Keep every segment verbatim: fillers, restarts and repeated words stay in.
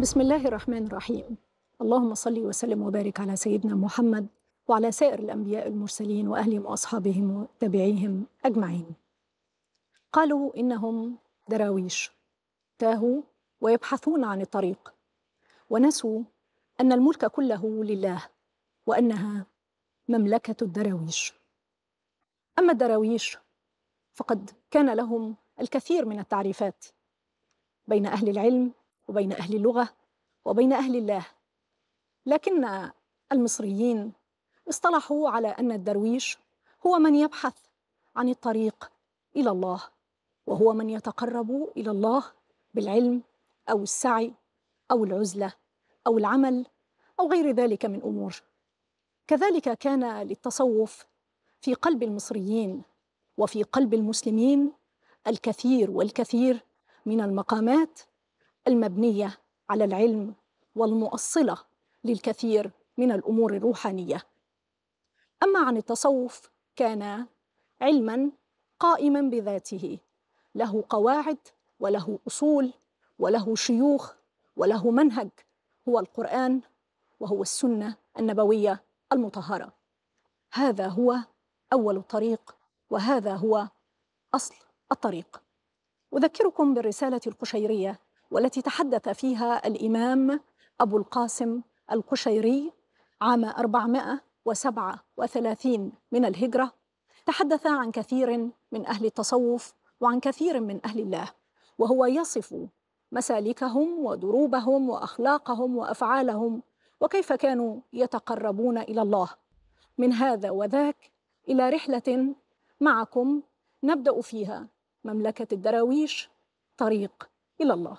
بسم الله الرحمن الرحيم. اللهم صل وسلم وبارك على سيدنا محمد وعلى سائر الأنبياء المرسلين وأهلهم وأصحابهم وتابعيهم أجمعين. قالوا إنهم دراويش تاهوا ويبحثون عن الطريق، ونسوا أن الملك كله لله، وأنها مملكة الدراويش. أما الدراويش فقد كان لهم الكثير من التعريفات بين أهل العلم وبين أهل اللغة وبين أهل الله، لكن المصريين اصطلحوا على أن الدرويش هو من يبحث عن الطريق إلى الله، وهو من يتقرب إلى الله بالعلم أو السعي أو العزلة أو العمل أو غير ذلك من أمور. كذلك كان للتصوف في قلب المصريين وفي قلب المسلمين الكثير والكثير من المقامات المبنية على العلم والمؤصلة للكثير من الأمور الروحانية. أما عن التصوف كان علماً قائماً بذاته، له قواعد وله أصول وله شيوخ وله منهج، هو القرآن وهو السنة النبوية المطهرة. هذا هو أول الطريق وهذا هو أصل الطريق. أذكركم بالرسالة القشيرية والتي تحدث فيها الإمام أبو القاسم القشيري عام أربعمائة وسبعة وثلاثين من الهجرة، تحدث عن كثير من أهل التصوف وعن كثير من أهل الله، وهو يصف مسالكهم ودروبهم وأخلاقهم وأفعالهم وكيف كانوا يتقربون إلى الله من هذا وذاك، إلى رحلة معكم نبدأ فيها مملكة الدراويش، طريق إلى الله.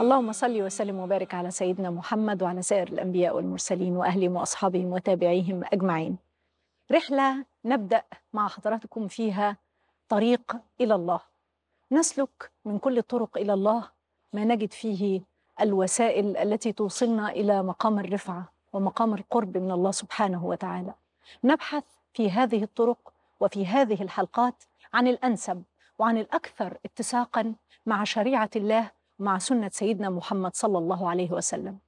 اللهم صل وسلم وبارك على سيدنا محمد وعلى سائر الأنبياء والمرسلين وأهلهم وأصحابهم وتابعيهم أجمعين. رحلة نبدأ مع حضراتكم فيها طريق إلى الله، نسلك من كل الطرق إلى الله ما نجد فيه الوسائل التي توصلنا إلى مقام الرفعة ومقام القرب من الله سبحانه وتعالى. نبحث في هذه الطرق وفي هذه الحلقات عن الأنسب وعن الأكثر اتساقا مع شريعة الله مع سنة سيدنا محمد صلى الله عليه وسلم.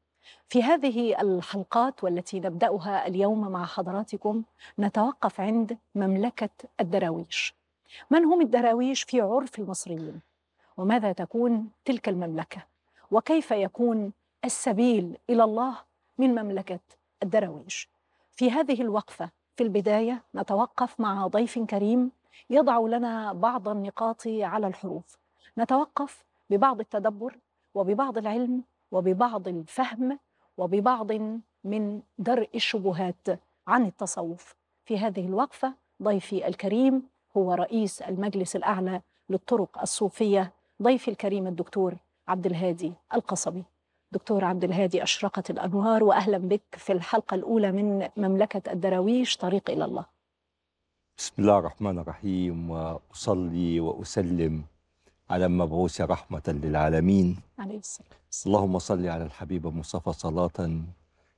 في هذه الحلقات والتي نبدأها اليوم مع حضراتكم نتوقف عند مملكة الدراويش. من هم الدراويش في عرف المصريين؟ وماذا تكون تلك المملكة؟ وكيف يكون السبيل إلى الله من مملكة الدراويش؟ في هذه الوقفة في البداية نتوقف مع ضيف كريم يضع لنا بعض النقاط على الحروف، نتوقف ببعض التدبر وببعض العلم وببعض الفهم وببعض من درء الشبهات عن التصوف. في هذه الوقفة ضيفي الكريم هو رئيس المجلس الأعلى للطرق الصوفية، ضيفي الكريم الدكتور عبد الهادي القصبي. دكتور عبد الهادي، أشرقت الأنوار وأهلا بك في الحلقة الأولى من مملكة الدراويش، طريق إلى الله. بسم الله الرحمن الرحيم، وأصلي وأسلم على المبعوث رحمة للعالمين عليه السلام. اللهم صل على الحبيب المصطفى صلاة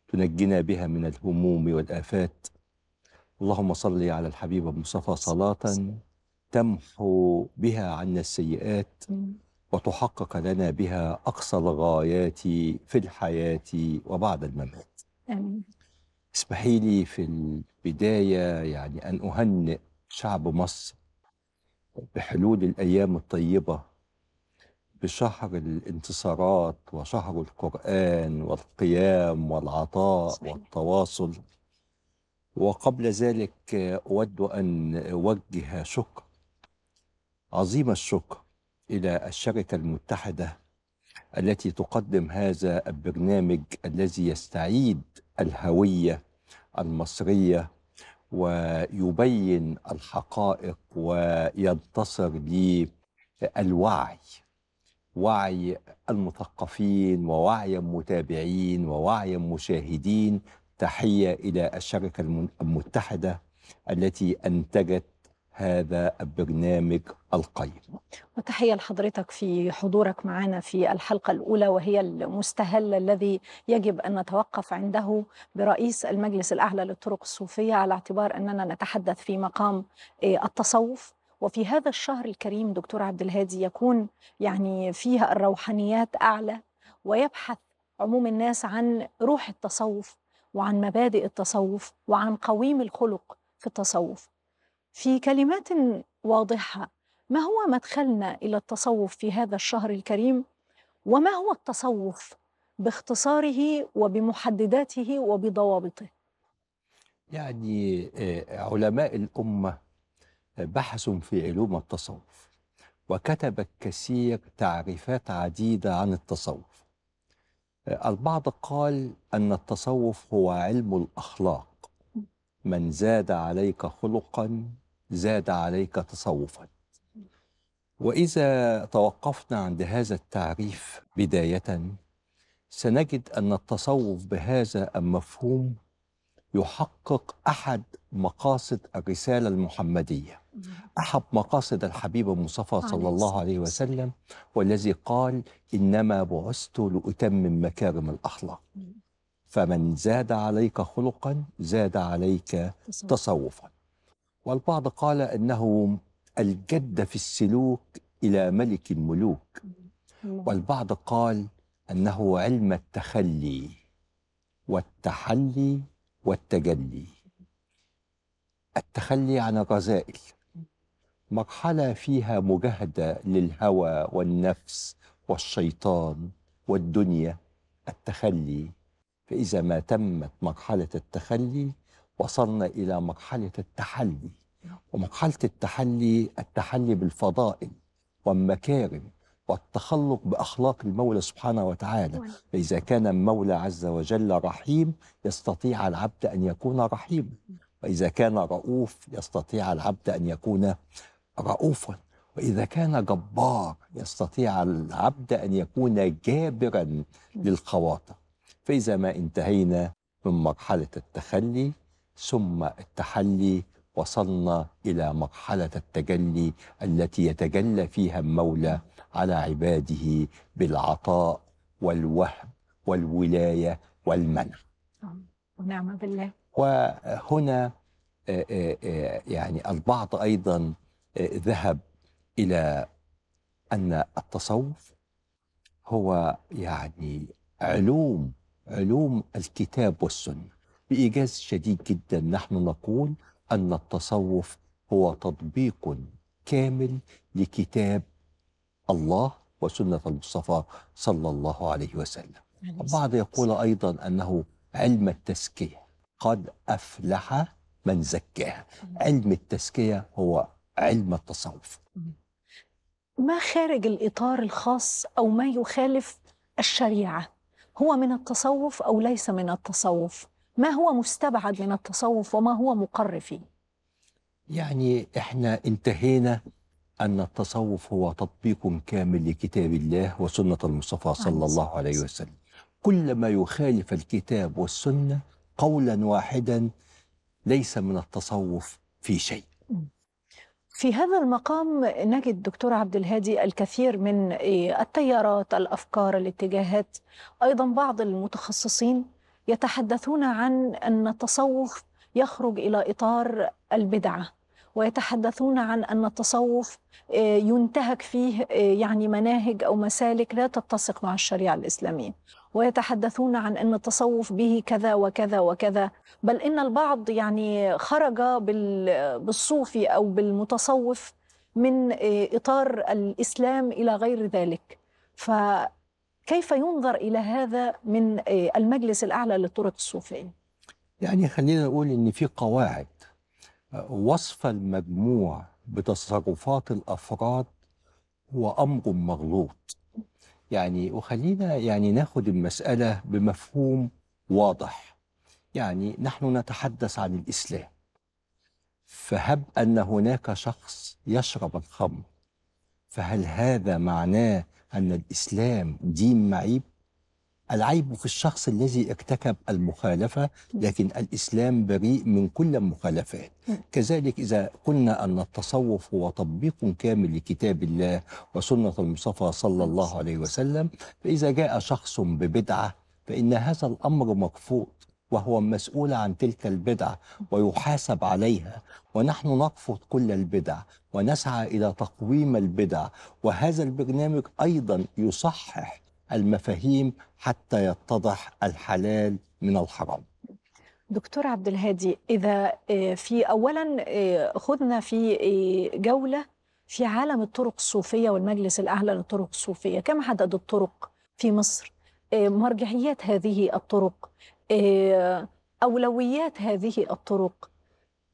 تنجينا بها من الهموم والآفات. اللهم صل على الحبيب المصطفى صلاة تمحو بها عنا السيئات وتحقق لنا بها أقصى الغايات في الحياة وبعد الممات. آمين. اسمحي لي في البداية يعني أن أهنئ شعب مصر بحلول الأيام الطيبة، بشهر الانتصارات وشهر القرآن والقيام والعطاء صحيح. والتواصل. وقبل ذلك أود أن أوجه شكر، عظيم الشكر، إلى الشركة المتحدة التي تقدم هذا البرنامج الذي يستعيد الهوية المصرية ويبين الحقائق وينتصر للوعي، وعي المثقفين ووعي المتابعين ووعي المشاهدين. تحية إلى الشركة المتحدة التي أنتجت هذا البرنامج القيم. وتحية لحضرتك في حضورك معنا في الحلقة الأولى، وهي المستهل الذي يجب أن نتوقف عنده برئيس المجلس الأعلى للطرق الصوفية، على اعتبار أننا نتحدث في مقام التصوف. وفي هذا الشهر الكريم دكتور عبد الهادي يكون يعني فيها الروحانيات أعلى، ويبحث عموم الناس عن روح التصوف وعن مبادئ التصوف وعن قويم الخلق في التصوف. في كلمات واضحة، ما هو مدخلنا إلى التصوف في هذا الشهر الكريم؟ وما هو التصوف باختصاره وبمحدداته وبضوابطه؟ يعني علماء الأمة بحثوا في علوم التصوف، وكتب الكثير تعريفات عديدة عن التصوف. البعض قال أن التصوف هو علم الأخلاق، من زاد عليك خلقا زاد عليك تصوفا. وإذا توقفنا عند هذا التعريف بداية، سنجد أن التصوف بهذا المفهوم يحقق أحد مقاصد الرسالة المحمدية، أحد مقاصد الحبيب المصطفى صلى الله عليه وسلم، والذي قال إنما بعثت لأتمم مكارم الأخلاق. فمن زاد عليك خلقا زاد عليك تصوفا. والبعض قال إنه الجد في السلوك إلى ملك الملوك، والبعض قال أنه علم التخلي والتحلي والتجلي. التخلي عن الرذائل، مرحلة فيها مجاهدة للهوى والنفس والشيطان والدنيا، التخلي. فإذا ما تمت مرحلة التخلي وصلنا إلى مرحلة التحلي، ومرحلة التحلي التحلي بالفضائل والمكارم والتخلق بأخلاق المولى سبحانه وتعالى. فإذا كان المولى عز وجل رحيم يستطيع العبد أن يكون رحيما، وإذا كان رؤوف يستطيع العبد أن يكون رؤوفا، وإذا كان جبار يستطيع العبد أن يكون جابرا للخواطر. فإذا ما انتهينا من مرحلة التخلي ثم التحلي وصلنا إلى مرحلة التجلي التي يتجلى فيها المولى على عباده بالعطاء والوهب والولاية والمنع، ونعم بالله. وهنا يعني البعض أيضا ذهب إلى أن التصوف هو يعني علوم علوم الكتاب والسنة. بإيجاز شديد جدا نحن نقول أن التصوف هو تطبيق كامل لكتاب الله وسنة المصطفى صلى الله عليه وسلم. البعض يقول أيضا أنه علم التزكية، قد أفلح من زكاها. علم التزكية هو علم التصوف. ما خارج الإطار الخاص أو ما يخالف الشريعة هو من التصوف أو ليس من التصوف؟ ما هو مستبعد من التصوف وما هو مقر فيه؟ يعني إحنا انتهينا أن التصوف هو تطبيق كامل لكتاب الله وسنة المصطفى صلى الله عليه وسلم. كل ما يخالف الكتاب والسنة قولا واحدا ليس من التصوف في شيء. في هذا المقام نجد دكتور عبد الهادي الكثير من التيارات، الأفكار، الاتجاهات. أيضا بعض المتخصصين يتحدثون عن أن التصوف يخرج إلى إطار البدعة، ويتحدثون عن أن التصوف ينتهك فيه يعني مناهج أو مسالك لا تتسق مع الشريعة الإسلامية. ويتحدثون عن أن التصوف به كذا وكذا وكذا، بل إن البعض يعني خرج بالصوفي أو بالمتصوف من إطار الإسلام إلى غير ذلك. فكيف ينظر إلى هذا من المجلس الأعلى للطرق الصوفية؟ يعني خلينا نقول إن في قواعد. وصف المجموع بتصرفات الأفراد هو أمر مغلوط. يعني وخلينا يعني ناخد المسألة بمفهوم واضح. يعني نحن نتحدث عن الإسلام، فهب أن هناك شخص يشرب الخمر، فهل هذا معناه أن الإسلام دين معيب؟ العيب في الشخص الذي ارتكب المخالفة، لكن الإسلام بريء من كل المخالفات. كذلك إذا قلنا أن التصوف هو تطبيق كامل لكتاب الله وسنة المصطفى صلى الله عليه وسلم، فإذا جاء شخص ببدعة فإن هذا الأمر مرفوض، وهو مسؤول عن تلك البدعة ويحاسب عليها. ونحن نرفض كل البدع ونسعى إلى تقويم البدع، وهذا البرنامج أيضا يصحح المفاهيم حتى يتضح الحلال من الحرام. دكتور عبد الهادي، إذا في أولا خذنا في جولة في عالم الطرق الصوفية والمجلس الأعلى للطرق الصوفية. كم عدد الطرق في مصر؟ مرجعيات هذه الطرق، أولويات هذه الطرق،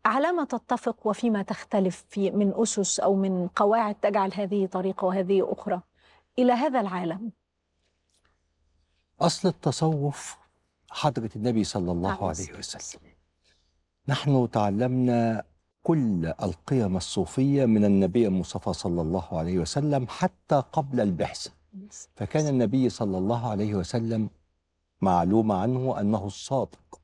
على ما تتفق وفيما تختلف في من أسس أو من قواعد تجعل هذه طريقة وهذه أخرى إلى هذا العالم؟ أصل التصوف حضرة النبي صلى الله عليه وسلم. نحن تعلمنا كل القيم الصوفية من النبي المصطفى صلى الله عليه وسلم حتى قبل البعثة. فكان النبي صلى الله عليه وسلم معلوم عنه أنه الصادق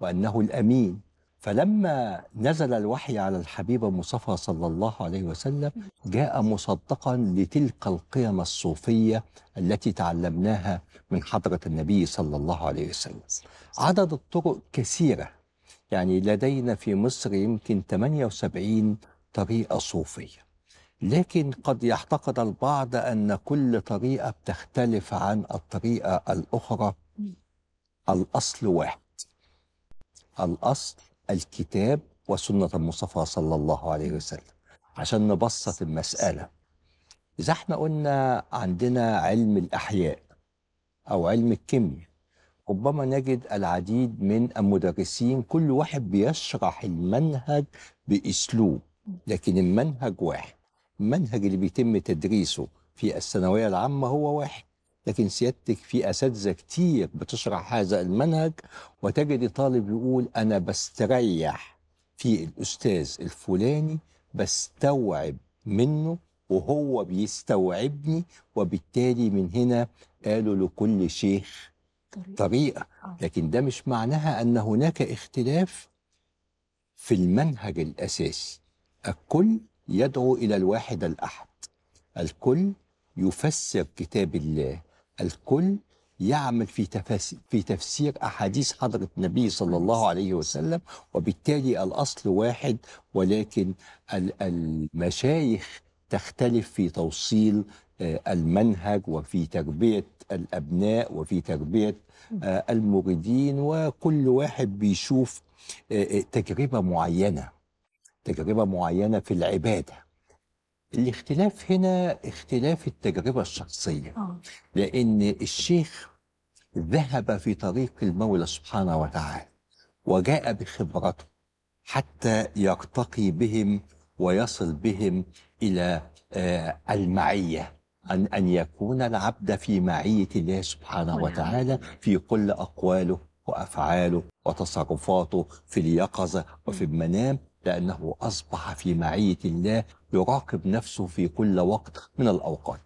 وأنه الأمين، فلما نزل الوحي على الحبيب المصطفى صلى الله عليه وسلم جاء مصدقا لتلك القيم الصوفية التي تعلمناها من حضرة النبي صلى الله عليه وسلم. عدد الطرق كثيرة، يعني لدينا في مصر يمكن ثمانية وسبعين طريقة صوفية، لكن قد يعتقد البعض أن كل طريقة بتختلف عن الطريقة الأخرى. الأصل واحد، الأصل الكتاب وسنة المصطفى صلى الله عليه وسلم. عشان نبسط المسألة، إذا احنا قلنا عندنا علم الأحياء أو علم الكيمياء، ربما نجد العديد من المدرسين كل واحد بيشرح المنهج بأسلوب، لكن المنهج واحد. المنهج اللي بيتم تدريسه في الثانوية العامة هو واحد، لكن سيادتك في أساتذة كتير بتشرح هذا المنهج، وتجد طالب يقول أنا بستريح في الأستاذ الفلاني، بستوعب منه وهو بيستوعبني، وبالتالي من هنا قالوا لكل شيخ طريقة. لكن ده مش معناها أن هناك اختلاف في المنهج الأساسي. الكل يدعو إلى الواحد الأحد، الكل يفسر كتاب الله، الكل يعمل في تفسير في تفسير أحاديث حضرة النبي صلى الله عليه وسلم، وبالتالي الأصل واحد، ولكن المشايخ تختلف في توصيل المنهج وفي تربية الأبناء وفي تربية المريدين، وكل واحد بيشوف تجربة معينة تجربة معينة في العبادة. الاختلاف هنا اختلاف التجربة الشخصية، لأن الشيخ ذهب في طريق المولى سبحانه وتعالى وجاء بخبرته حتى يرتقي بهم ويصل بهم إلى المعية، أن أن يكون العبد في معية الله سبحانه وتعالى في كل أقواله وأفعاله وتصرفاته، في اليقظة وفي المنام، لأنه أصبح في معية الله يراقب نفسه في كل وقت من الأوقات.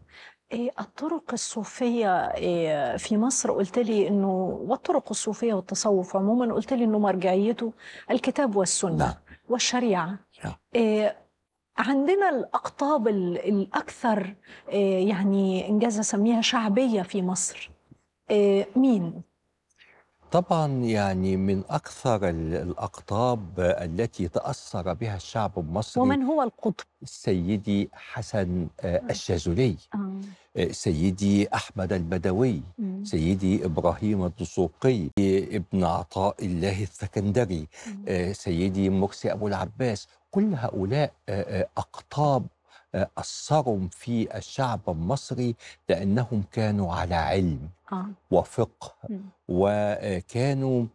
الطرق الصوفية في مصر قلت لي أنه، والطرق الصوفية والتصوف عموما قلت لي أنه مرجعيته الكتاب والسنة، لا. والشريعة، لا. عندنا الأقطاب الأكثر يعني إنجاز أسميها شعبية في مصر مين؟ طبعا يعني من أكثر الأقطاب التي تأثر بها الشعب المصري. ومن هو القطب؟ سيدي حسن الشاذلي، سيدي أحمد البدوي، سيدي إبراهيم الدسوقي، ابن عطاء الله السكندري، سيدي مرسي أبو العباس، كل هؤلاء أقطاب أثروا في الشعب المصري لأنهم كانوا على علم آه. وفقه م. وكانوا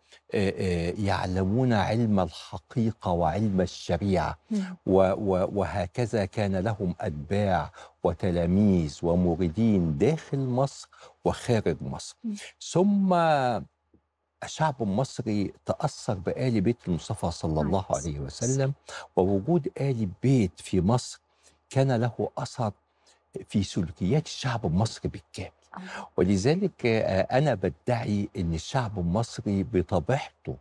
يعلمون علم الحقيقة وعلم الشريعة وهكذا كان لهم أتباع وتلاميذ ومريدين داخل مصر وخارج مصر م. ثم الشعب المصري تأثر بآل بيت المصطفى صلى الله عليه وسلم، ووجود آل بيت في مصر كان له أثر في سلوكيات الشعب المصري بالكامل. ولذلك أنا بدعي أن الشعب المصري بطبيعته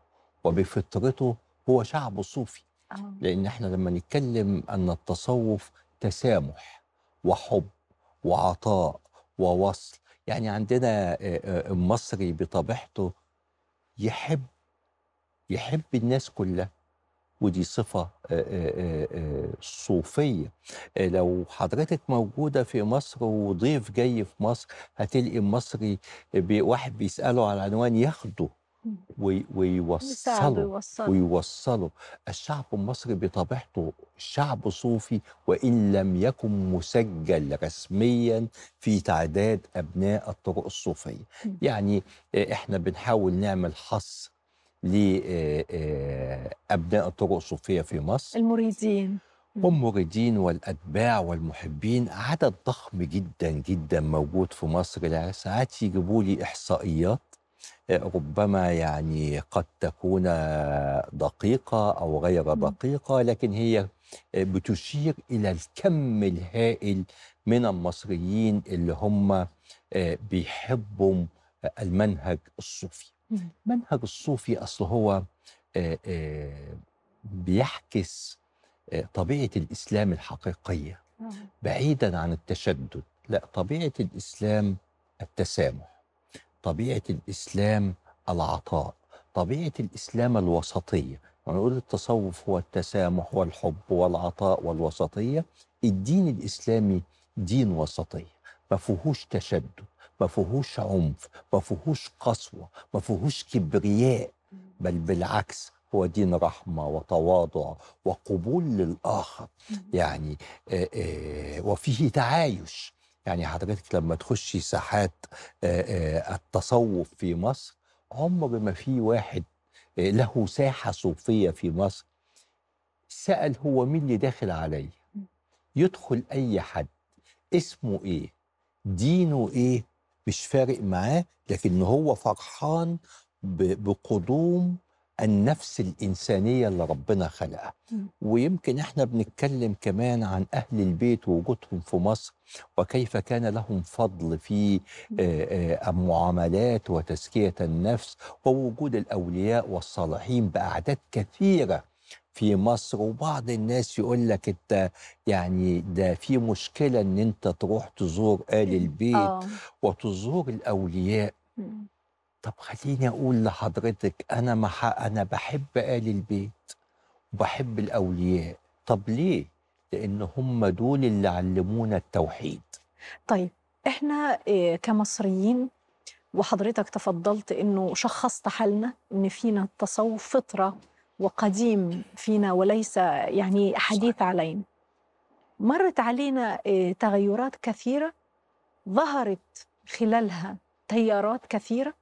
وبفطرته هو شعب صوفي، لأن احنا لما نتكلم أن التصوف تسامح وحب وعطاء ووصل، يعني عندنا المصري بطبيعته يحب يحب الناس كلها، ودي صفة صوفية. لو حضرتك موجودة في مصر وضيف جاي في مصر هتلقي المصري واحد بيسأله على العنوان ياخده ويوصله ويوصله. الشعب المصري بطبيعته شعب صوفي، وإن لم يكن مسجل رسميا في تعداد أبناء الطرق الصوفية. يعني احنا بنحاول نعمل حصر لأبناء الطرق الصوفية في مصر، المريدين والمريدين والأتباع والمحبين، عدد ضخم جدا جدا موجود في مصر. ساعات يجيبوا لي إحصائيات ربما يعني قد تكون دقيقة أو غير دقيقة، لكن هي بتشير إلى الكم الهائل من المصريين اللي هم بيحبوا المنهج الصوفي. المنهج الصوفي أصله هو بيعكس طبيعة الإسلام الحقيقية بعيداً عن التشدد. لا، طبيعة الإسلام التسامح، طبيعة الإسلام العطاء، طبيعة الإسلام الوسطية. ونقول التصوف هو التسامح والحب والعطاء والوسطية. الدين الإسلامي دين وسطية، ما فيهوش تشدد، ما فيهوش عنف، ما فيهوش قسوة، ما فيهوش كبرياء، بل بالعكس هو دين رحمة وتواضع وقبول للآخر. يعني آآ آآ وفيه تعايش. يعني حضرتك لما تخشي ساحات التصوف في مصر عمر ما في واحد له ساحة صوفية في مصر سأل هو مين اللي داخل عليه. يدخل أي حد، اسمه إيه، دينه إيه، مش فارق معاه، لكن هو فرحان بقدوم النفس الإنسانية اللي ربنا خلقها. ويمكن احنا بنتكلم كمان عن أهل البيت ووجودهم في مصر وكيف كان لهم فضل في المعاملات وتزكية النفس، ووجود الأولياء والصالحين بأعداد كثيرة في مصر. وبعض الناس يقول لك انت يعني ده في مشكله ان انت تروح تزور آل البيت أوه. وتزور الاولياء. مم. طب خليني اقول لحضرتك انا مح... انا بحب آل البيت وبحب الاولياء. طب ليه؟ لان هم دول اللي علمونا التوحيد. طيب احنا كمصريين، وحضرتك تفضلت انه شخصت حالنا ان فينا التصوف فطره وقديم فينا وليس يعني حديث علينا، مرت علينا تغيرات كثيرة ظهرت خلالها تيارات كثيرة،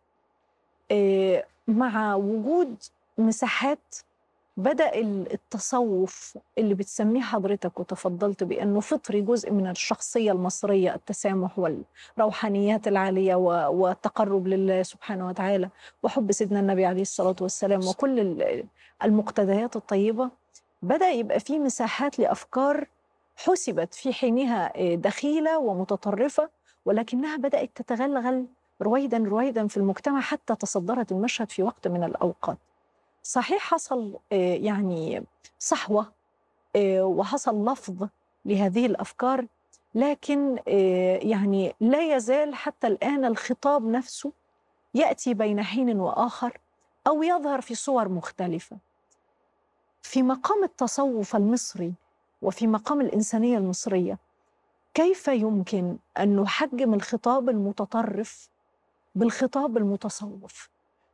مع وجود مساحات بدأ التصوف اللي بتسميه حضرتك وتفضلت بأنه فطري جزء من الشخصية المصرية، التسامح والروحانيات العالية والتقرب لله سبحانه وتعالى وحب سيدنا النبي عليه الصلاة والسلام وكل المقتضيات الطيبة، بدأ يبقى فيه مساحات لأفكار حسبت في حينها دخيلة ومتطرفة، ولكنها بدأت تتغلغل رويدا رويدا في المجتمع حتى تصدرت المشهد في وقت من الأوقات. صحيح حصل يعني صحوة وحصل لفظ لهذه الأفكار، لكن يعني لا يزال حتى الآن الخطاب نفسه يأتي بين حين وآخر أو يظهر في صور مختلفة. في مقام التصوف المصري وفي مقام الإنسانية المصرية، كيف يمكن أن نحجم الخطاب المتطرف بالخطاب المتصوف؟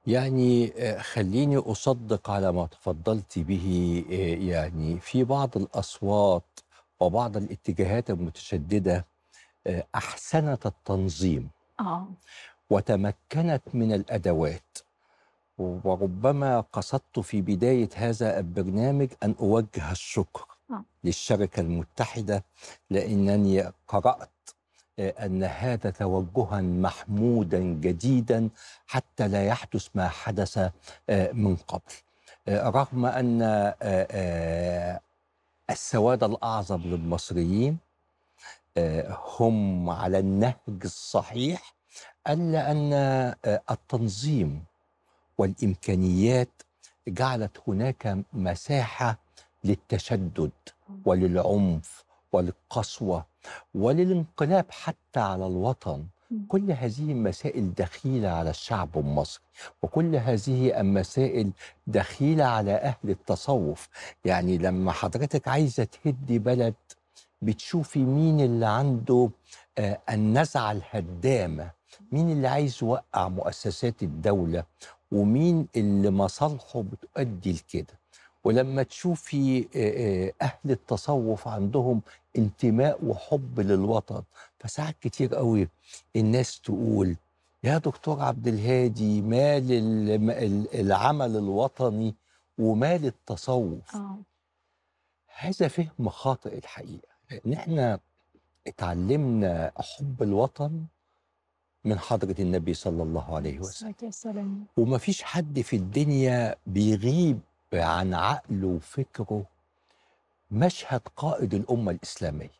يعني خليني أصدق على ما تفضلت به. يعني في بعض الأصوات وبعض الاتجاهات المتشددة أحسنت التنظيم آه. وتمكنت من الأدوات، وربما قصدت في بداية هذا البرنامج أن أوجه الشكر آه. للشركة المتحدة، لأنني قرأت أن هذا توجها محمودا جديدا حتى لا يحدث ما حدث من قبل، رغم أن السواد الأعظم للمصريين هم على النهج الصحيح، إلا أن التنظيم والإمكانيات جعلت هناك مساحة للتشدد وللعنف وللقسوة وللانقلاب حتى على الوطن. كل هذه المسائل دخيلة على الشعب المصري، وكل هذه المسائل دخيلة على أهل التصوف. يعني لما حضرتك عايزة تهدي بلد بتشوفي مين اللي عنده آه النزعة الهدامة، مين اللي عايز يوقع مؤسسات الدولة، ومين اللي مصالحه بتؤدي لكده. ولما تشوفي أهل التصوف عندهم انتماء وحب للوطن، فساعات كتير قوي الناس تقول يا دكتور عبد الهادي مال العمل الوطني ومال التصوف. أوه. هذا فهم خاطئ الحقيقة، لأن احنا اتعلمنا حب الوطن من حضرة النبي صلى الله عليه وسلم، ومفيش حد في الدنيا بيغيب عن عقله وفكره مشهد قائد الأمة الإسلامية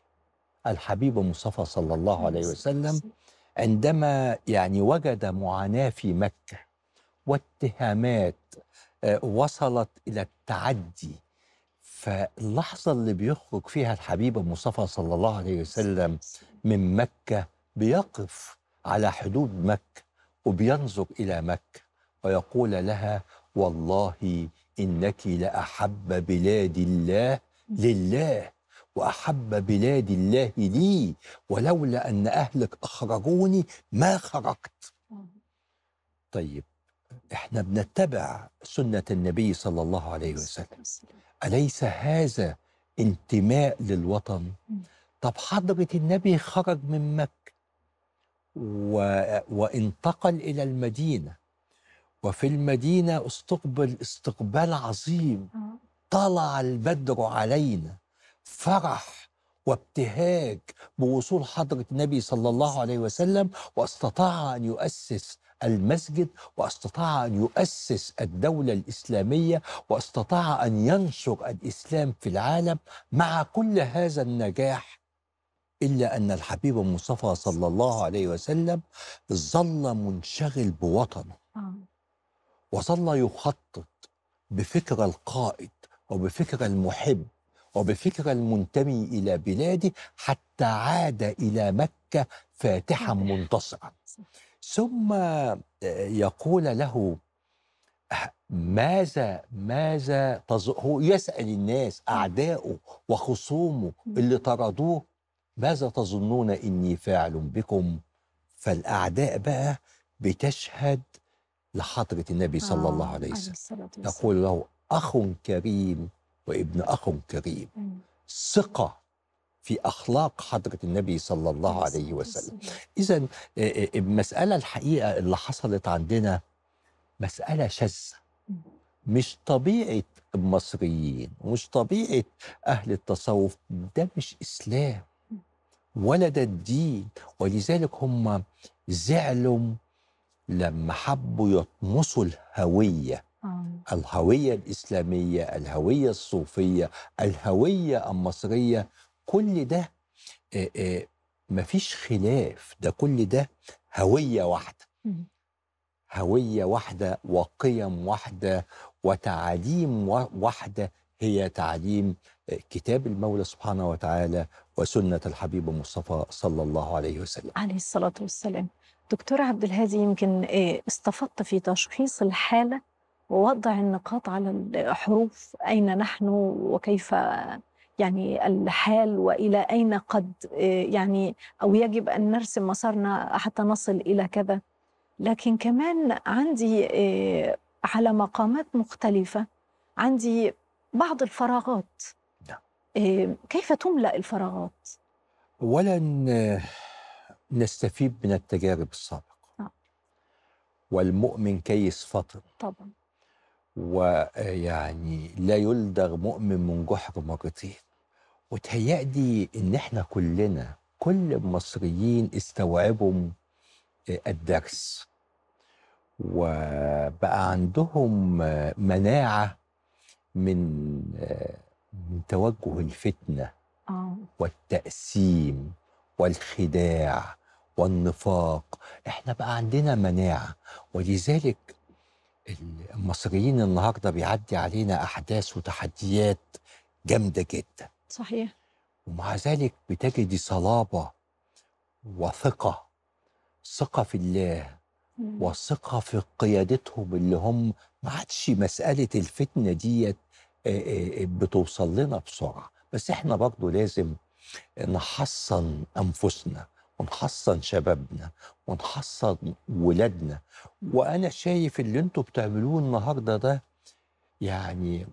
الحبيب مصطفى صلى الله عليه وسلم، عندما يعني وجد معاناة في مكة واتهامات وصلت إلى التعدي، فاللحظة اللي بيخرج فيها الحبيب مصطفى صلى الله عليه وسلم من مكة بيقف على حدود مكة وبينظر إلى مكة ويقول لها والله إنك لأحب بلاد الله لله وأحب بلاد الله لي، ولولا أن أهلك أخرجوني ما خرجت. طيب إحنا بنتبع سنة النبي صلى الله عليه وسلم، أليس هذا انتماء للوطن؟ طب حضرة النبي خرج من مكة و... وانتقل إلى المدينة، وفي المدينة استقبل استقبال عظيم، طلع البدر علينا، فرح وابتهاج بوصول حضرة النبي صلى الله عليه وسلم، واستطاع أن يؤسس المسجد، واستطاع أن يؤسس الدولة الإسلامية، واستطاع أن ينشر الإسلام في العالم. مع كل هذا النجاح، إلا أن الحبيب المصطفى صلى الله عليه وسلم ظل منشغل بوطنه، وظل يخطط بفكر القائد وبفكر المحب وبفكر المنتمي إلى بلاده، حتى عاد إلى مكة فاتحا منتصرا. ثم يقول له ماذا ماذا هو يسأل الناس أعداؤه وخصومه اللي طردوه ماذا تظنون إني فاعل بكم؟ فالأعداء بقى بتشهد لحضرة النبي صلى آه الله عليه وسلم، يقول له أخ كريم وابن أخ كريم، ثقة في أخلاق حضرة النبي صلى الله عليه وسلم. إذن المسألة الحقيقة اللي حصلت عندنا مسألة شاذة، مش طبيعة المصريين ومش طبيعة أهل التصوف، ده مش إسلام ولا ده الدين. ولذلك هم زعلوا لما حبوا يطمسوا الهوية، الهوية الإسلامية، الهوية الصوفية، الهوية المصرية. كل ده مفيش خلاف، ده كل ده هوية واحدة، هوية واحدة وقيم واحدة وتعاليم واحدة، هي تعاليم كتاب المولى سبحانه وتعالى وسنة الحبيب المصطفى صلى الله عليه وسلم عليه الصلاة والسلام. دكتور عبد الهادي، يمكن استفدت في تشخيص الحالة ووضع النقاط على الحروف، أين نحن وكيف يعني الحال وإلى أين قد يعني أو يجب أن نرسم مسارنا حتى نصل إلى كذا. لكن كمان عندي على مقامات مختلفة عندي بعض الفراغات. كيف تملأ الفراغات؟ أولاً نستفيد من التجارب السابقة. آه. والمؤمن كيس فطن. طبعاً. ويعني لا يلدغ مؤمن من جحر مرتين. وتهيألي إن إحنا كلنا كل المصريين استوعبوا الدرس وبقى عندهم مناعة من من توجه الفتنة آه. والتأسيم والخداع والنفاق. احنا بقى عندنا مناعة، ولذلك المصريين النهارده بيعدي علينا أحداث وتحديات جامدة جدا. صحيح. ومع ذلك بتجد صلابة وثقة، ثقة في الله مم. وثقة في قيادتهم اللي هم ما عادش مسألة الفتنة ديت بتوصل لنا بسرعة. بس احنا برضو لازم نحصن أنفسنا ونحصن شبابنا ونحصن ولادنا. وأنا شايف اللي انتوا بتعملوه النهاردة ده يعني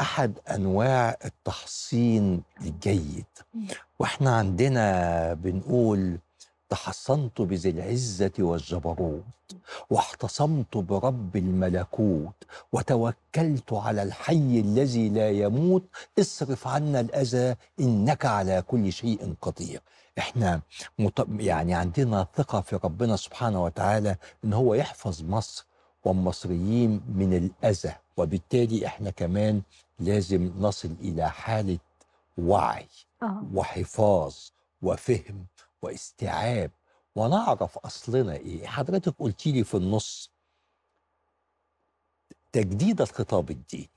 أحد أنواع التحصين الجيد. وإحنا عندنا بنقول تحصنت بذي العزة والجبروت واحتصمت برب الملكوت وتوكلت على الحي الذي لا يموت اصرف عنا الأذى إنك على كل شيء قدير. احنا يعني عندنا ثقة في ربنا سبحانه وتعالى إن هو يحفظ مصر والمصريين من الأذى، وبالتالي احنا كمان لازم نصل إلى حالة وعي وحفاظ وفهم واستيعاب ونعرف أصلنا إيه. حضرتك قلتي لي في النص تجديد الخطاب الديني،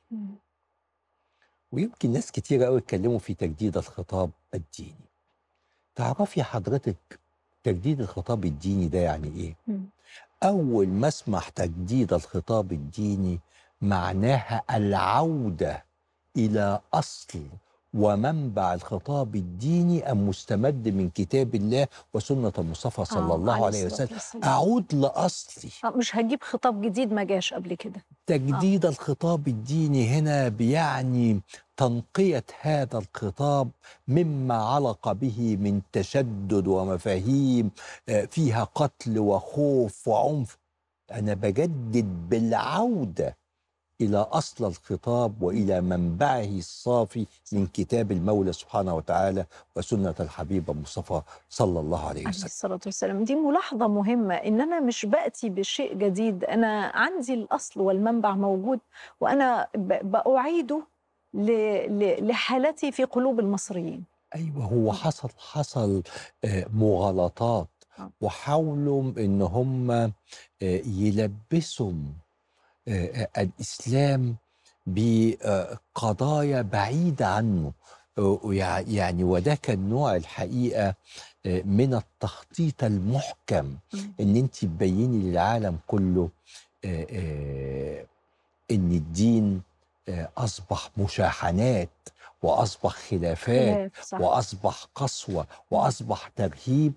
ويمكن ناس كتير قوي اتكلموا في تجديد الخطاب الديني. تعرفي حضرتك تجديد الخطاب الديني ده يعني إيه؟ مم. أول ما اسمح تجديد الخطاب الديني معناها العودة إلى أصل ومنبع الخطاب الديني المستمد من كتاب الله وسنة المصطفى صلى آه الله عليه وسلم. أعود لأصلي. آه مش هجيب خطاب جديد ما جاش قبل كده. تجديد آه. الخطاب الديني هنا بيعني تنقية هذا الخطاب مما علق به من تشدد ومفاهيم فيها قتل وخوف وعنف. أنا بجدد بالعودة إلى أصل الخطاب وإلى منبعه الصافي من كتاب المولى سبحانه وتعالى وسنة الحبيب المصطفى صلى الله عليه وسلم. الصلاة والسلام. دي ملاحظة مهمة، إن أنا مش بأتي بشيء جديد، أنا عندي الأصل والمنبع موجود وأنا بأعيده لحالتي في قلوب المصريين. أيوة. هو حصل حصل مغالطات وحاولوا إن هم يلبسوا الإسلام بقضايا بعيدة عنه، يعني وده كان نوع الحقيقة من التخطيط المحكم، إن أنت تبيني للعالم كله إن الدين أصبح مشاحنات وأصبح خلافات وأصبح قسوة وأصبح ترهيب.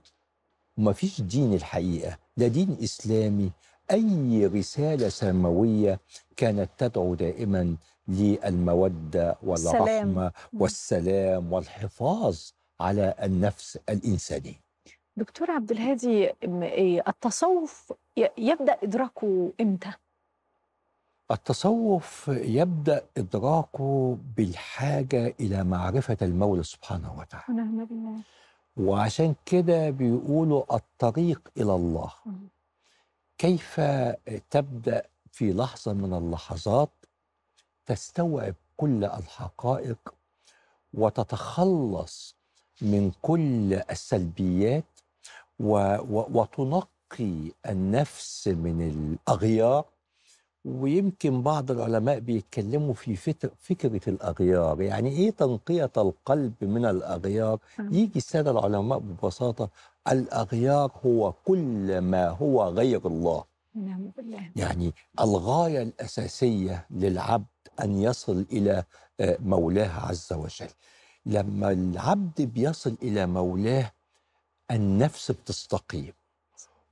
ومفيش دين الحقيقة، لا دين إسلامي أي رسالة سماوية كانت تدعو دائما للمودة والرحمة والسلام والحفاظ على النفس الإنساني. دكتور عبد الهادي، التصوف يبدأ إدراكه إمتى؟ التصوف يبدأ إدراكه بالحاجة إلى معرفة المولى سبحانه وتعالى. ونعم بالله. وعشان كده بيقولوا الطريق إلى الله. كيف تبدأ في لحظة من اللحظات تستوعب كل الحقائق وتتخلص من كل السلبيات وتنقي النفس من الأغيار. ويمكن بعض العلماء بيتكلموا في فكرة الأغيار، يعني إيه تنقية القلب من الأغيار؟ يجي السادة العلماء ببساطة الأغيار هو كل ما هو غير الله. نعم بالله. يعني الغاية الأساسية للعبد أن يصل إلى مولاه عز وجل. لما العبد بيصل إلى مولاه النفس بتستقيم،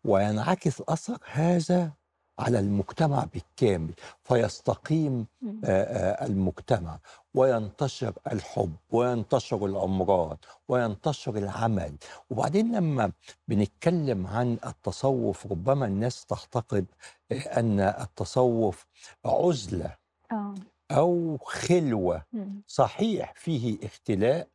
وينعكس أثر هذا على المجتمع بالكامل، فيستقيم المجتمع وينتشر الحب وينتشر الأمراض وينتشر العمل. وبعدين لما بنتكلم عن التصوف ربما الناس تعتقد أن التصوف عزلة أو خلوة. صحيح فيه اختلاء،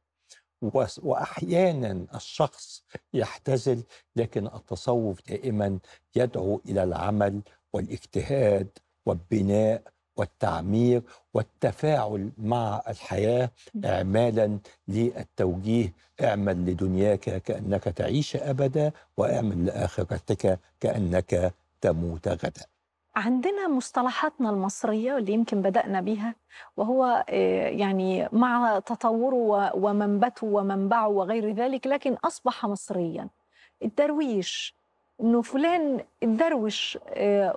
وأحيانا الشخص يحتزل، لكن التصوف دائما يدعو إلى العمل والاجتهاد والبناء والتعمير والتفاعل مع الحياة، إعمالا للتوجيه: اعمل لدنياك كأنك تعيش أبدا، واعمل لآخرتك كأنك تموت غدا. عندنا مصطلحاتنا المصرية اللي يمكن بدأنا بها، وهو يعني مع تطوره ومنبته ومنبعه وغير ذلك، لكن أصبح مصريا. الدرويش، إنه فلان الدرويش،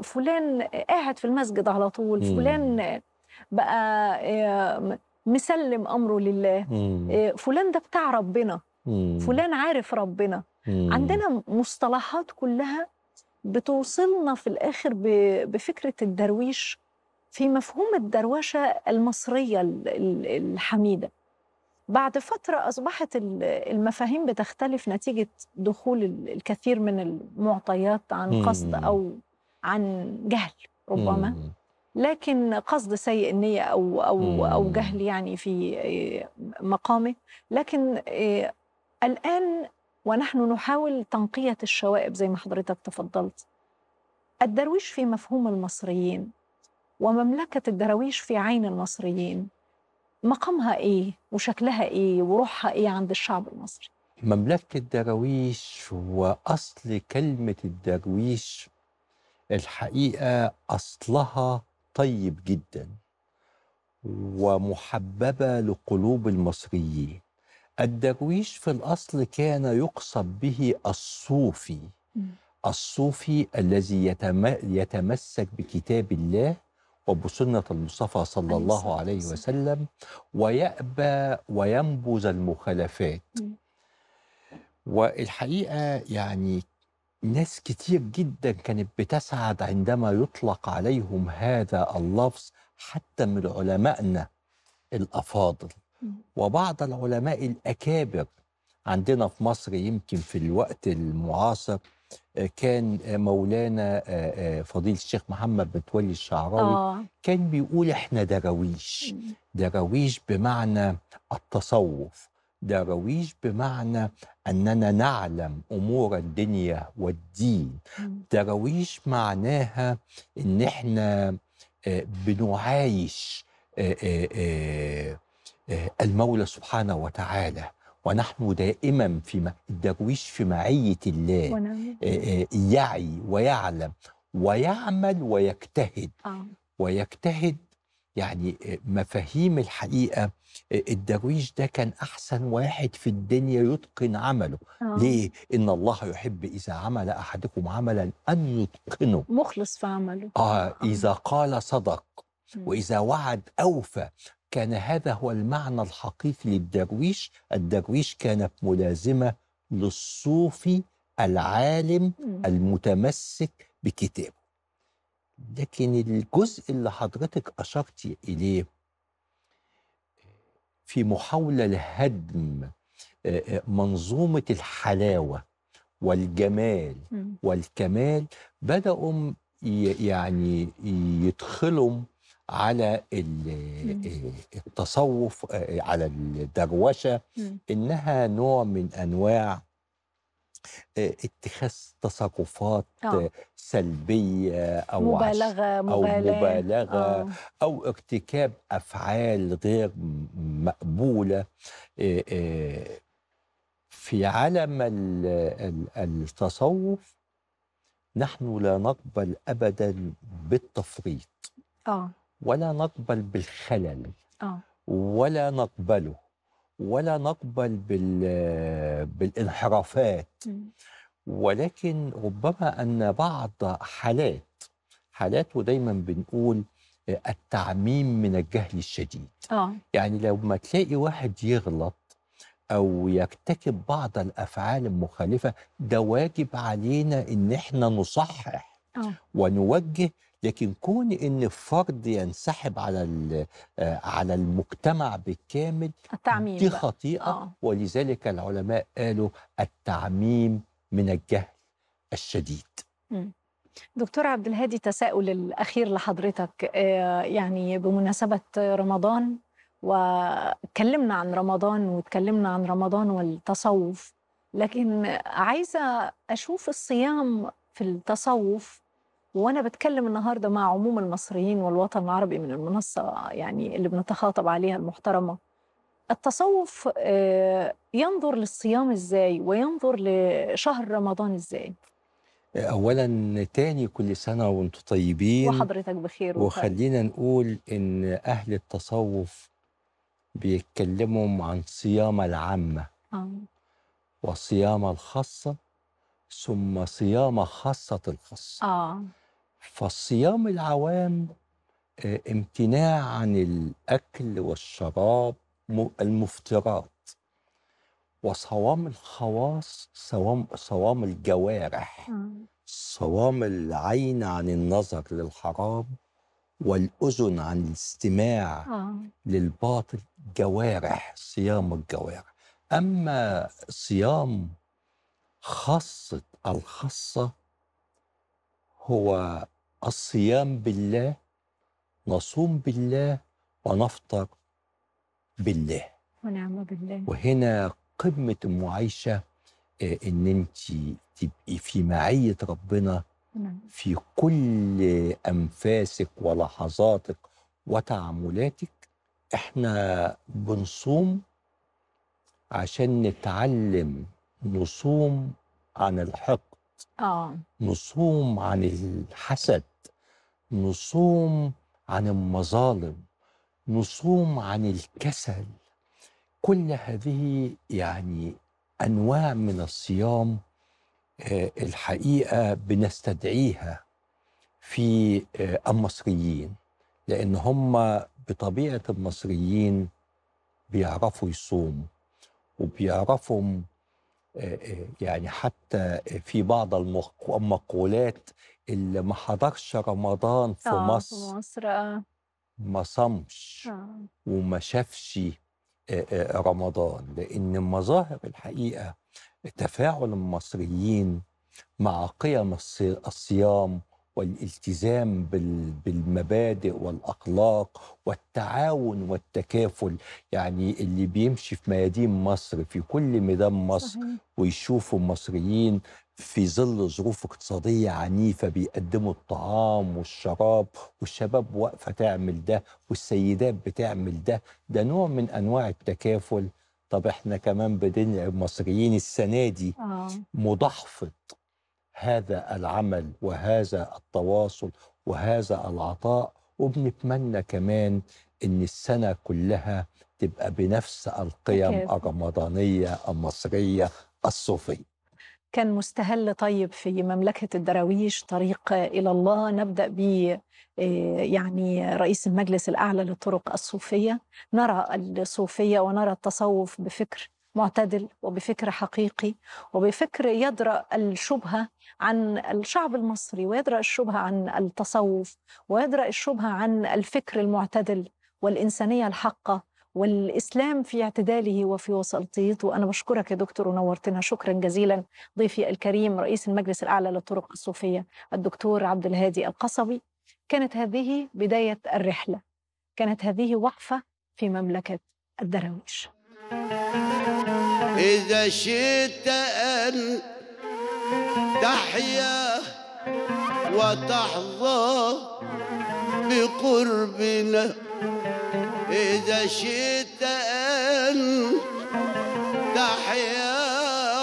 فلان قاعد في المسجد على طول، فلان بقى مسلم أمره لله، فلان ده بتاع ربنا، فلان عارف ربنا. عندنا مصطلحات كلها بتوصلنا في الآخر بفكرة الدرويش في مفهوم الدروشة المصرية الحميدة. بعد فترة أصبحت المفاهيم بتختلف نتيجة دخول الكثير من المعطيات عن قصد أو عن جهل ربما، لكن قصد سيء النية أو, أو, أو جهل يعني في مقامه. لكن الآن ونحن نحاول تنقية الشوائب زي ما حضرتك تفضلت، الدرويش في مفهوم المصريين، ومملكة الدراويش في عين المصريين، مقامها إيه وشكلها إيه وروحها إيه عند الشعب المصري؟ مملكة الدراويش، وأصل كلمة الدرويش الحقيقة أصلها طيب جدا ومحببة لقلوب المصريين. الدرويش في الأصل كان يقصد به الصوفي، الصوفي الذي يتمسك بكتاب الله وبسنة المصطفى صلى الله عليه وسلم ويأبى وينبذ المخالفات. والحقيقة يعني ناس كتير جدا كانت بتسعد عندما يطلق عليهم هذا اللفظ، حتى من علمائنا الأفاضل وبعض العلماء الأكابر عندنا في مصر. يمكن في الوقت المعاصر كان مولانا فضيل الشيخ محمد متولي الشعراوي آه. كان بيقول إحنا دراويش، دراويش بمعنى التصوف، دراويش بمعنى أننا نعلم أمور الدنيا والدين، دراويش معناها إن إحنا بنعايش المولى سبحانه وتعالى، ونحن دائما في الدرويش في معية الله، يعي ويعلم ويعمل ويجتهد آه. ويجتهد. يعني مفاهيم الحقيقة الدرويش ده كان أحسن واحد في الدنيا يتقن عمله آه. ليه؟ إن الله يحب إذا عمل أحدكم عملا أن يتقنه، مخلص في عمله آه. إذا قال صدق وإذا وعد أوفى. كان هذا هو المعنى الحقيقي للدرويش. الدرويش كانت ملازمة للصوفي العالم المتمسك بكتابه. لكن الجزء اللي حضرتك أشرتي إليه في محاولة لهدم منظومة الحلاوة والجمال والكمال، بدأوا يعني يدخلهم على التصوف، على الدروشة، إنها نوع من أنواع اتخاذ تصرفات أوه. سلبية أو مبالغة, أو, مبالغة أو. أو ارتكاب أفعال غير مقبولة. في عالم التصوف نحن لا نقبل أبدا بالتفريط أوه. ولا نقبل بالخلل آه. ولا نقبله ولا نقبل بالانحرافات، ولكن ربما أن بعض حالات حالات ودايما بنقول التعميم من الجهل الشديد. آه. يعني لو ما تلاقي واحد يغلط أو يرتكب بعض الأفعال المخالفة، ده واجب علينا إن إحنا نصحح آه. ونوجه. لكن كون إن الفرد ينسحب على على المجتمع بالكامل، التعميم دي خطيئة. آه. ولذلك العلماء قالوا التعميم من الجهل الشديد. م. دكتور عبد الهادي، تساؤل الأخير لحضرتك، يعني بمناسبة رمضان، وتكلمنا عن رمضان وتكلمنا عن رمضان والتصوف، لكن عايزة أشوف الصيام في التصوف. وأنا بتكلم النهاردة مع عموم المصريين والوطن العربي من المنصة يعني اللي بنتخاطب عليها المحترمة، التصوف ينظر للصيام إزاي وينظر لشهر رمضان إزاي؟ أولاً تاني كل سنة وانتم طيبين وحضرتك بخير، وخلينا نقول إن أهل التصوف بيتكلموا عن صيام العامة آه. وصيام الخاصة ثم صيام خاصة الخاصة. آه. فالصيام العوام امتناع عن الأكل والشراب المفترات، وصوام الخواص صوام صوام الجوارح، صوام العين عن النظر للحرام والأذن عن الاستماع آه. للباطل، جوارح، صيام الجوارح. أما صيام خاصة الخاصة هو الصيام بالله، نصوم بالله ونفطر بالله ونعم بالله. وهنا قمة المعايشة إن أنت تبقي في معية ربنا في كل أنفاسك ولحظاتك وتعاملاتك. إحنا بنصوم عشان نتعلم نصوم عن الحقد، آه. نصوم عن الحسد، نصوم عن المظالم، نصوم عن الكسل. كل هذه يعني أنواع من الصيام الحقيقة بنستدعيها في المصريين، لأن هم بطبيعة المصريين بيعرفوا يصوموا وبيعرفوا، يعني حتى في بعض المقولات اللي ما حضرش رمضان في مصر ما صامش وما شافش رمضان. لأن مظاهر الحقيقة تفاعل المصريين مع قيم الصيام والالتزام بالمبادئ والأخلاق والتعاون والتكافل. يعني اللي بيمشي في ميادين مصر في كل ميدان مصر ويشوف المصريين في ظل ظروف اقتصادية عنيفة بيقدموا الطعام والشراب، والشباب واقفة تعمل ده والسيدات بتعمل ده، ده نوع من أنواع التكافل. طب احنا كمان بدنا المصريين السنة دي مضاعفة هذا العمل وهذا التواصل وهذا العطاء، وبنتمنى كمان إن السنة كلها تبقى بنفس القيم الرمضانية المصرية الصوفية. كان مستهل طيب في مملكة الدراويش، طريق إلى الله، نبدأ ب يعني رئيس المجلس الأعلى للطرق الصوفية. نرى الصوفية ونرى التصوف بفكر معتدل وبفكر حقيقي وبفكر يدرأ الشبهة عن الشعب المصري، ويدرأ الشبهة عن التصوف، ويدرأ الشبهة عن الفكر المعتدل والإنسانية الحقة والإسلام في اعتداله وفي وسطيته. وأنا بشكرك يا دكتور ونورتنا، شكرا جزيلا ضيفي الكريم رئيس المجلس الأعلى للطرق الصوفية الدكتور عبد الهادي القصبي. كانت هذه بداية الرحلة، كانت هذه وقفة في مملكة الدراويش. إذا شئت أن تحيا وتحظى بقربنا، إذا شئت أن تحيا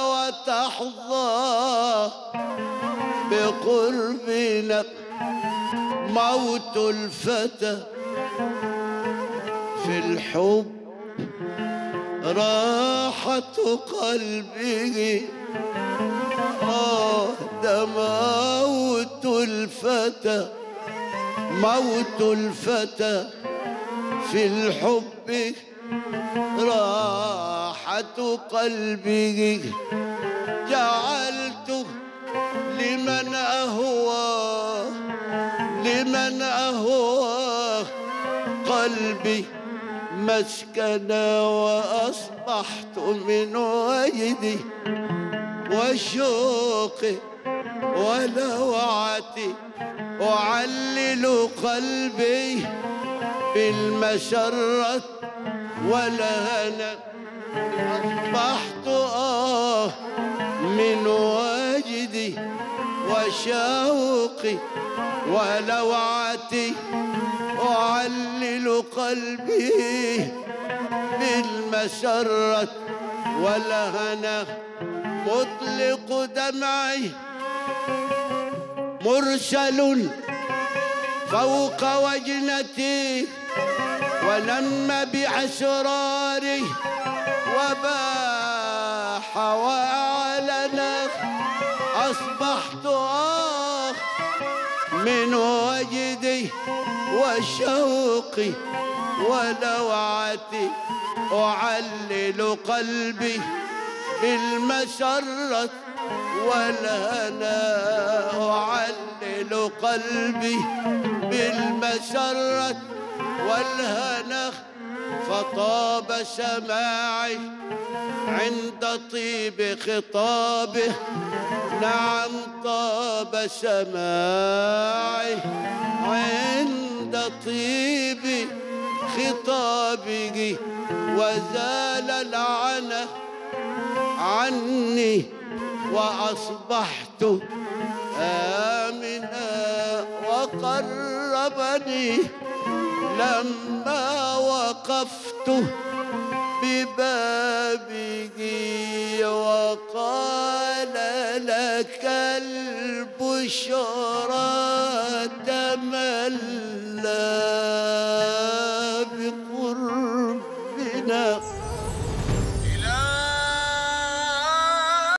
وتحظى بقربنا، موت الفتى في الحب راحة قلبه آه ده موت الفتى موت الفتى في الحب راحة قلبه جعلته لمن أهواه لمن أهواه قلبي مسكنا وأصبحت من وجدي وشوقي ولوعتي أعلل قلبي بالمشرة والهنا أصبحت آه من وجدي وشوقي ولوعتي أعلل قلبي بالمسرة والهنا مطلق دمعي مرسل فوق وجنتي ونم بأسراري وباح وأعلن أصبحت آه من وجدي وشوقي ولوعتي أعلل قلبي بالمسرة والهنا أعلل قلبي بالمسرة والهنا فطاب سماعي عند طيب خطابه نعم طاب سماعي عند طيب خطابه وزال العنة عني وأصبحت آمنا وقربني لما وقفت ببابه وقال لك البشرى تملى بقربنا